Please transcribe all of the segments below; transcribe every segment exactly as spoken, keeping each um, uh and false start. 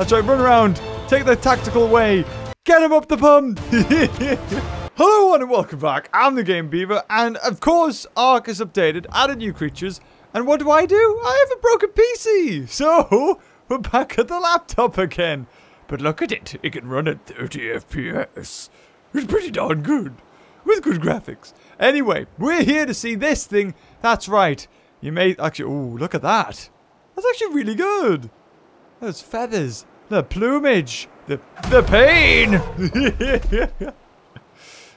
That's right, run around, take the tactical way, get him up the pump! Hello and welcome back, I'm the Game Beaver, and of course Ark is updated, added new creatures, and what do I do? I have a broken P C! So, we're back at the laptop again. But look at it, it can run at thirty F P S. It's pretty darn good, with good graphics. Anyway, we're here to see this thing, that's right. You may, actually, ooh, look at that. That's actually really good. Those feathers, the plumage, the, the pain.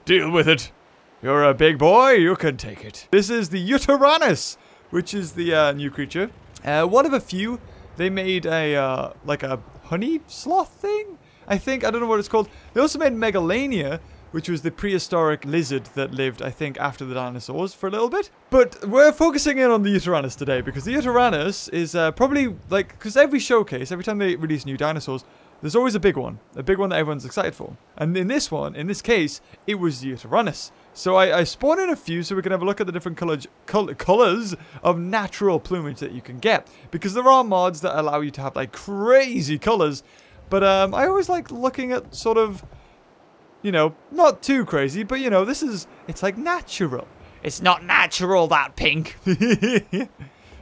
Deal with it. You're a big boy, you can take it. This is the Yutyrannus, which is the uh, new creature. Uh, one of a few. They made a, uh, like a honey sloth thing? I think, I don't know what it's called. They also made Megalania, which was the prehistoric lizard that lived, I think, after the dinosaurs for a little bit. But we're focusing in on the Yutyrannus today, because the Yutyrannus is uh, probably, like, because every showcase, every time they release new dinosaurs, there's always a big one. A big one that everyone's excited for. And in this one, in this case, it was the Yutyrannus. So I, I spawned in a few so we can have a look at the different colors, col colors of natural plumage that you can get. Because there are mods that allow you to have, like, crazy colors. But um, I always like looking at sort of... You know, not too crazy, but you know, this is, it's like natural. It's not natural, that pink.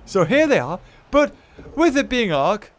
So here they are, but with it being Ark,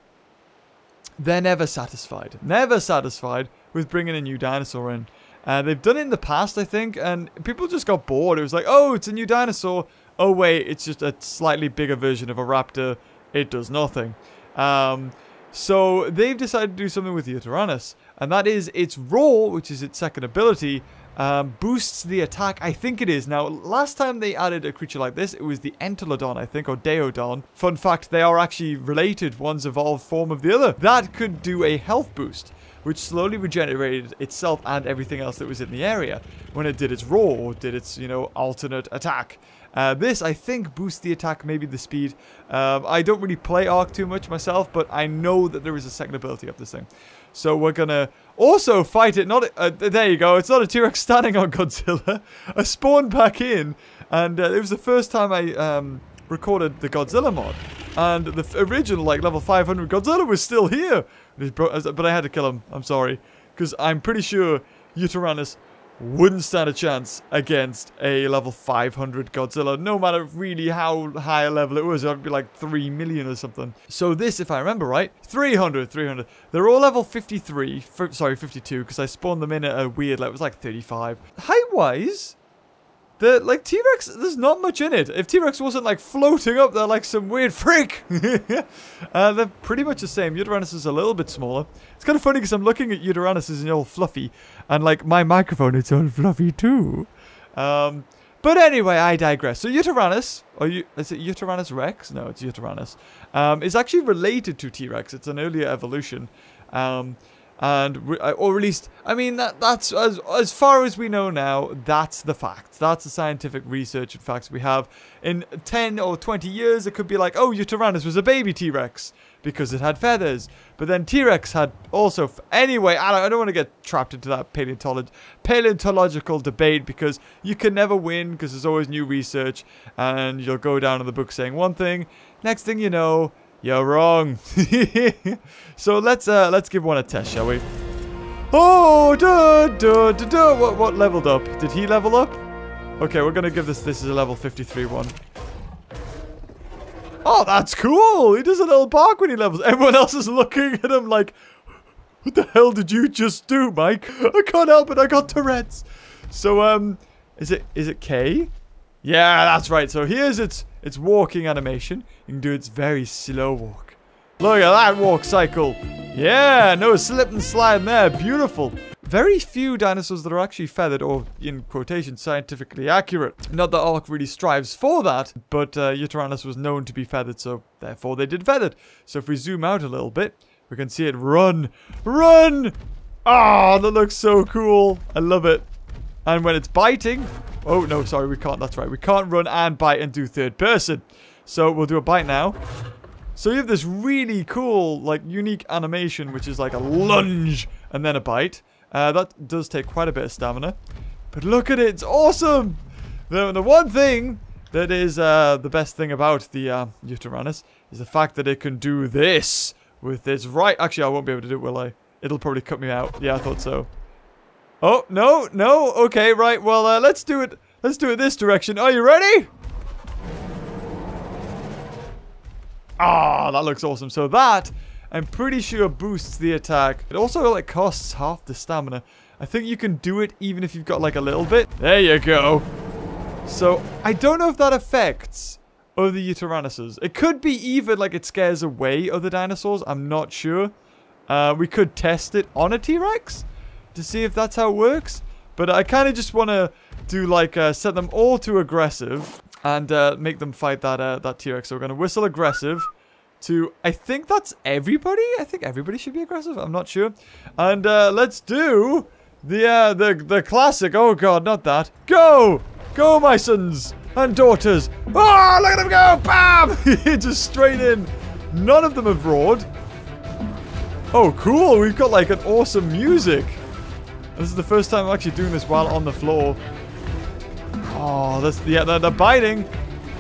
they're never satisfied. Never satisfied with bringing a new dinosaur in. Uh, they've done it in the past, I think, and people just got bored. It was like, oh, it's a new dinosaur. Oh, wait, it's just a slightly bigger version of a raptor. It does nothing. Um, so they've decided to do something with the Yutyrannus. And that is its roar, which is its second ability, um, boosts the attack. I think it is. Now, last time they added a creature like this, it was the Entelodon, I think, or Deodon. Fun fact, they are actually related. One's evolved form of the other. That could do a health boost, which slowly regenerated itself and everything else that was in the area when it did its roar, or did its, you know, alternate attack. Uh, this, I think, boosts the attack, maybe the speed. Um, I don't really play Ark too much myself, but I know that there is a second ability of this thing. So we're gonna also fight it, not- uh, there you go, it's not a T-Rex standing on Godzilla. I spawned back in, and uh, it was the first time I um, recorded the Godzilla mod. And the original, like, level five hundred Godzilla was still here. But I had to kill him, I'm sorry. Because I'm pretty sure Yutyrannus wouldn't stand a chance against a level five hundred Godzilla. No matter really how high a level it was, it would be like three million or something. So this, if I remember right, three hundred, three hundred. They're all level fifty-three, for, sorry, fifty-two, because I spawned them in at a weird level. It was like thirty-five. Height-wise, the, like, T-Rex, there's not much in it. If T-Rex wasn't, like, floating up there like some weird freak. uh, they're pretty much the same. Yutyrannus is a little bit smaller. It's kind of funny because I'm looking at Yutyrannus as an old fluffy. And, like, my microphone, it's all fluffy too. Um, but anyway, I digress. So Yutyrannus, or you, is it Yutyrannus Rex? No, it's Yutyrannus. Um, is actually related to T-Rex. It's an earlier evolution. Um... And, or at least, I mean, that, that's, as, as far as we know now, that's the fact. That's the scientific research and facts we have. In ten or twenty years, it could be like, oh, Yutyrannus was a baby T-Rex because it had feathers. But then T-Rex had also, f anyway, I don't, I don't want to get trapped into that paleontolog paleontological debate because you can never win because there's always new research and you'll go down in the book saying one thing, next thing you know, you're wrong. So let's uh, let's give one a test, shall we? Oh, duh, duh, duh, duh. What, what leveled up? Did he level up? Okay, we're gonna give this. This is a level fifty-three one. Oh, that's cool. He does a little bark when he levels. Everyone else is looking at him like, "What the hell did you just do, Mike? I can't help it. I got Tourette's." So um, is it is it K? Yeah, that's right. So here's its its walking animation. You can do its very slow walk. Look at that walk cycle. Yeah, no slip and slide there. Beautiful. Very few dinosaurs that are actually feathered or, in quotation, scientifically accurate. Not that Ark really strives for that, but uh, Yutyrannus was known to be feathered, so therefore they did feathered. So if we zoom out a little bit, we can see it run. Run! Ah, oh, that looks so cool. I love it. And when it's biting... Oh, no, sorry, we can't. That's right. We can't run and bite and do third person. So we'll do a bite now. So you have this really cool, like, unique animation, which is like a lunge and then a bite. Uh, that does take quite a bit of stamina. But look at it. It's awesome. The, the one thing that is uh, the best thing about the uh, Yutyrannus is the fact that it can do this. with this. Right, actually, I won't be able to do it, will I? It'll probably cut me out. Yeah, I thought so. Oh, no, no. Okay, right. Well, uh, let's do it. Let's do it this direction. Are you ready? Ah, that looks awesome. So that, I'm pretty sure, boosts the attack. It also, like, costs half the stamina. I think you can do it even if you've got, like, a little bit. There you go. So, I don't know if that affects other Yutyrannus. It could be even, like, it scares away other dinosaurs. I'm not sure. Uh, we could test it on a T-Rex to see if that's how it works. But I kind of just want to do, like, uh, set them all to aggressive and uh, make them fight that uh, that T-Rex. So we're going to whistle aggressive to, I think that's everybody. I think everybody should be aggressive. I'm not sure. And uh, let's do the, uh, the, the classic. Oh, God, not that. Go! Go, my sons and daughters. Oh, look at them go! Bam! Just straight in. None of them have roared. Oh, cool. We've got, like, an awesome music. This is the first time I'm actually doing this while on the floor. Oh, that's, yeah, they're, they're biting.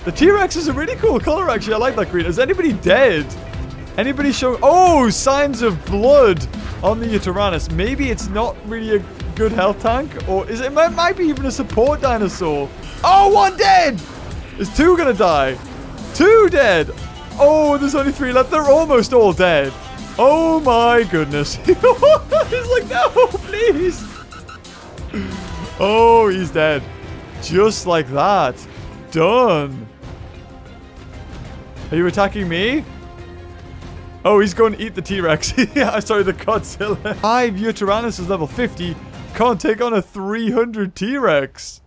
The T-Rex is a really cool color, actually. I like that green. Is anybody dead? Anybody showing... Oh, signs of blood on the Yutyrannus. Maybe it's not really a good health tank. Or is it, it might be even a support dinosaur. Oh, one dead! Is two gonna die? Two dead! Oh, there's only three left. They're almost all dead. Oh my goodness. He's like, no, please. Oh, he's dead. Just like that. Done. Are you attacking me? Oh, he's going to eat the T-Rex. Yeah, sorry, the Godzilla. Five Yutyrannus is level fifty. Can't take on a three hundred T-Rex.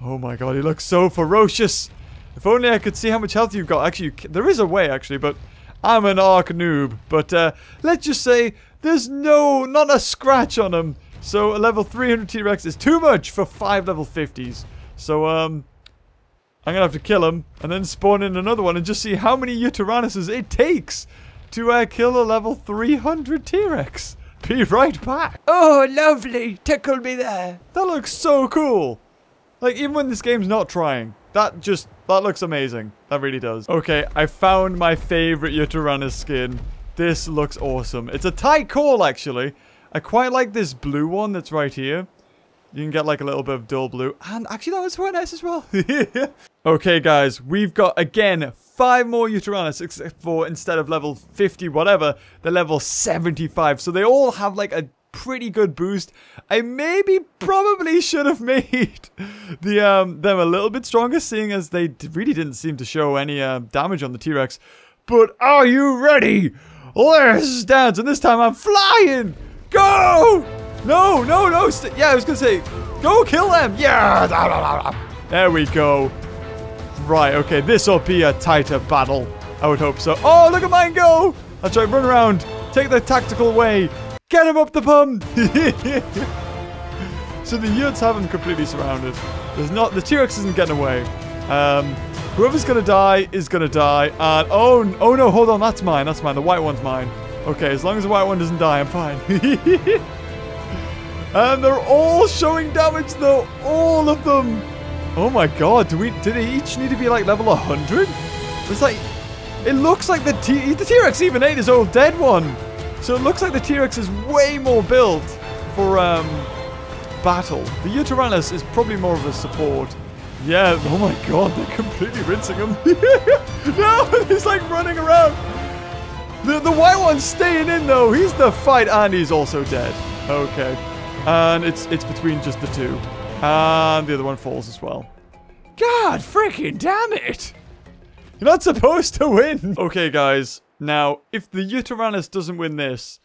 Oh my god, he looks so ferocious. If only I could see how much health you've got. Actually, you, there is a way, actually, but... I'm an Ark noob, but uh, let's just say there's no, not a scratch on him. So a level three hundred T-Rex is too much for five level fifties. So um, I'm going to have to kill him and then spawn in another one and just see how many Yutyrannus it takes to uh, kill a level three hundred T-Rex. Be right back. Oh, lovely. Tickle me there. That looks so cool. Like, even when this game's not trying. That just, that looks amazing. That really does. Okay, I found my favorite Yutyrannus skin. This looks awesome. It's a tight call, actually. I quite like this blue one that's right here. You can get, like, a little bit of dull blue. And actually, that was quite nice as well. Okay, guys, we've got, again, five more Yutyrannus, except for instead of level fifty, whatever, they're level seventy-five. So they all have, like, a pretty good boost. I maybe probably should have made the um them a little bit stronger, seeing as they really didn't seem to show any uh, damage on the T-Rex. But are you ready? Let's dance, and this time I'm flying. Go! No, no, no. St yeah, I was gonna say, go kill them. Yeah. There we go. Right. Okay. This will be a tighter battle. I would hope so. Oh, look at mine go! That's right. Run around. Take the tactical way. Get him up the pump! So the Yuts have him completely surrounded. There's not, the T-Rex isn't getting away. Um, whoever's gonna die is gonna die. And oh, oh no, hold on, that's mine, that's mine. The white one's mine. Okay, as long as the white one doesn't die, I'm fine. And they're all showing damage though, all of them. Oh my god, do we? Did they each need to be like level one hundred? It's like, it looks like the T, the T-Rex even ate his old dead one. So it looks like the T-Rex is way more built for um, battle. The Yutyrannus is probably more of a support. Yeah, oh my god, they're completely rinsing him. No, he's like running around. The, the white one's staying in though. He's the fight and he's also dead. Okay. And it's, it's between just the two. And the other one falls as well. God freaking damn it. You're not supposed to win. Okay, guys. Now, if the Yutyrannus doesn't win this,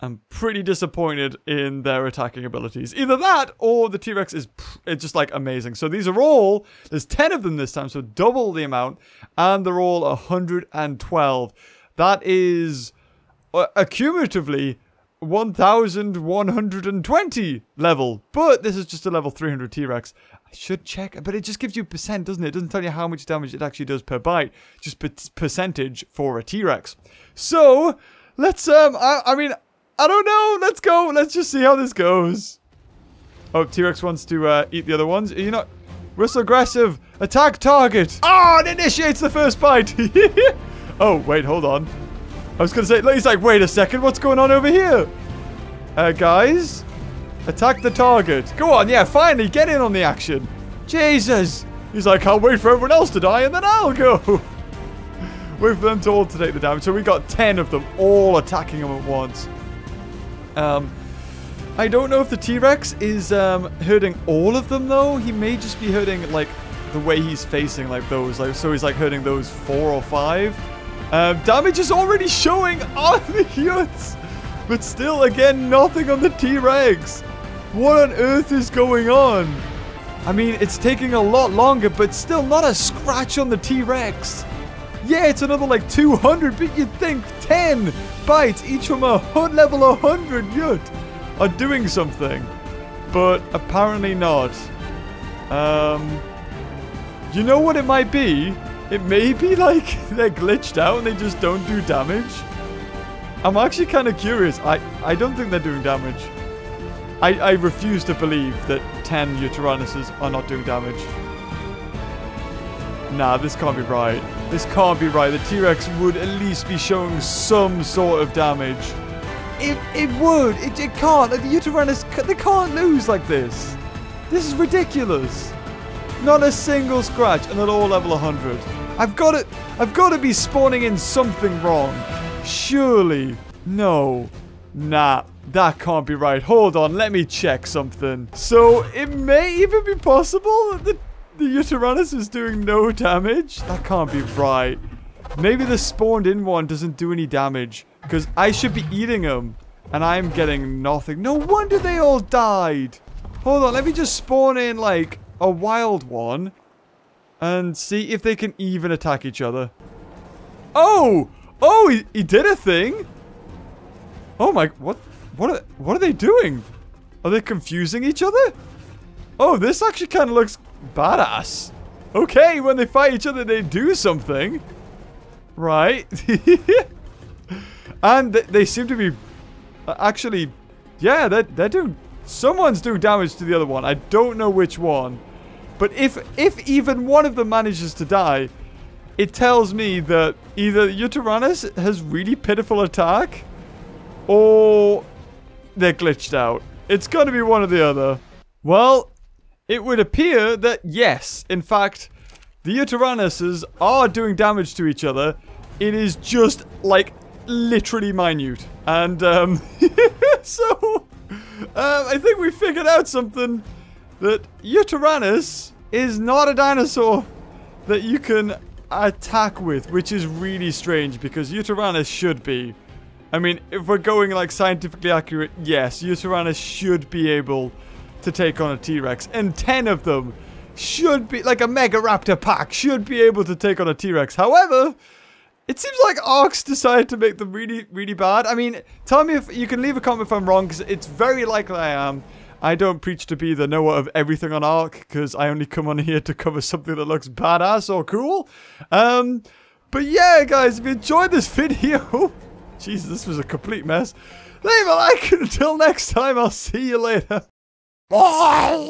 I'm pretty disappointed in their attacking abilities. Either that, or the T-Rex is it's just, like, amazing. So these are all, there's ten of them this time, so double the amount, and they're all one hundred twelve. That is, uh, accumulatively, one thousand one hundred twenty level. But this is just a level three hundred T-Rex. I should check, but it just gives you percent, doesn't it? It doesn't tell you how much damage it actually does per bite. Just per percentage for a T-Rex. So, let's, um, I, I mean, I don't know. Let's go. Let's just see how this goes. Oh, T-Rex wants to uh, eat the other ones. Are you not? Whistle aggressive. Attack target. Oh, it initiates the first bite. Oh, wait, hold on. I was gonna say, he's like, wait a second, what's going on over here? Uh, guys? Attack the target. Go on, yeah, finally, get in on the action. Jesus! He's like, I'll wait for everyone else to die, and then I'll go! Wait for them to all to take the damage. So we got ten of them all attacking him at once. Um, I don't know if the T-Rex is um, hurting all of them, though. He may just be hurting, like, the way he's facing, like, those. Like, so he's, like, hurting those four or five. Um, damage is already showing on the Utes. But still, again, nothing on the T-Rex. What on earth is going on? I mean, it's taking a lot longer, but still not a scratch on the T-Rex. Yeah, it's another, like, two hundred, but you'd think ten bites, each from a level one hundred yut, are doing something. But apparently not. Um, you know what it might be? It may be, like, they're glitched out and they just don't do damage. I'm actually kind of curious. I, I don't think they're doing damage. I, I refuse to believe that ten Yutyrannus are not doing damage. Nah, this can't be right. This can't be right. The T-Rex would at least be showing some sort of damage. It, it would. It, it can't. The Yutyrannus, they can't lose like this. This is ridiculous. Not a single scratch, and they're all level one hundred. I've got to, I've got to be spawning in something wrong. Surely. No. Nah. That can't be right. Hold on. Let me check something. So, it may even be possible that the, the Yutyrannus is doing no damage? That can't be right. Maybe the spawned-in one doesn't do any damage. Because I should be eating them. And I'm getting nothing. No wonder they all died. Hold on. Let me just spawn in, like, a wild one. And see if they can even attack each other. Oh! Oh, he, he did a thing. Oh my, what, what are, what are they doing? Are they confusing each other? Oh, this actually kind of looks badass. Okay, when they fight each other, they do something. Right. And they, they seem to be, uh, actually, yeah, they're, they're doing, someone's doing damage to the other one. I don't know which one. But if, if even one of them manages to die, it tells me that either Yutyrannus has really pitiful attack, or they're glitched out. It's got to be one or the other. Well, it would appear that yes, in fact, the Yutyrannuses are doing damage to each other. It is just, like, literally minute. And, um, so, um, I think we figured out something. That Yutyrannus is not a dinosaur that you can attack with, which is really strange because Yutyrannus should be. I mean, if we're going like scientifically accurate, yes, Yutyrannus should be able to take on a T-Rex, and ten of them should be, like a Megaraptor pack, should be able to take on a T-Rex. However, it seems like Ark's decided to make them really, really bad. I mean, tell me if you can leave a comment if I'm wrong, because it's very likely I am. I don't preach to be the knower of everything on Ark, because I only come on here to cover something that looks badass or cool. Um, but yeah, guys, if you enjoyed this video, Jesus, this was a complete mess. Leave a like, and until next time, I'll see you later. Bye!